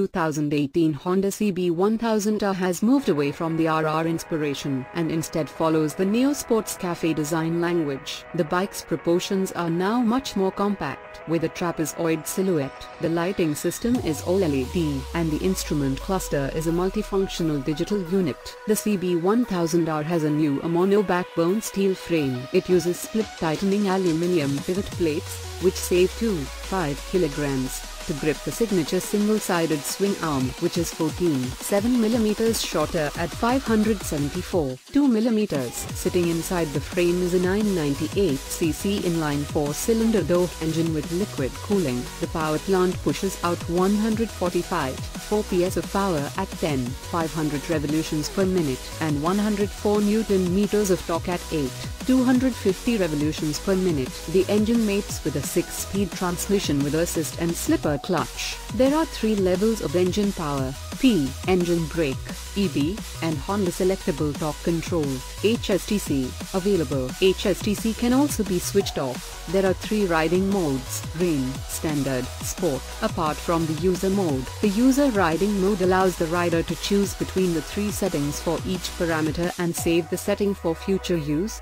2018 Honda CB1000R has moved away from the RR inspiration and instead follows the Neo Sports Cafe design language. The bike's proportions are now much more compact, with a trapezoid silhouette. The lighting system is all LED, and the instrument cluster is a multifunctional digital unit. The CB1000R has a new AMONO backbone steel frame. It uses split-tightening aluminium pivot plates, which save 2.5 kilograms, to grip the signature single-sided swing arm, which is 14.7 mm shorter at 574.2 mm. Sitting inside the frame is a 998cc inline 4-cylinder DOHC engine with liquid cooling. The power plant pushes out 145.4 PS of power at 10,500 revolutions per minute and 104 Newton-meters of torque at 8,250 revolutions per minute. The engine mates with a 6-speed transmission with assist and slipper clutch. There are 3 levels of engine power: P, engine brake, EB, and Honda selectable torque control, HSTC, available. HSTC can also be switched off. There are 3 riding modes: Rain, Standard, Sport. Apart from the user mode, the user riding mode allows the rider to choose between the 3 settings for each parameter and save the setting for future use.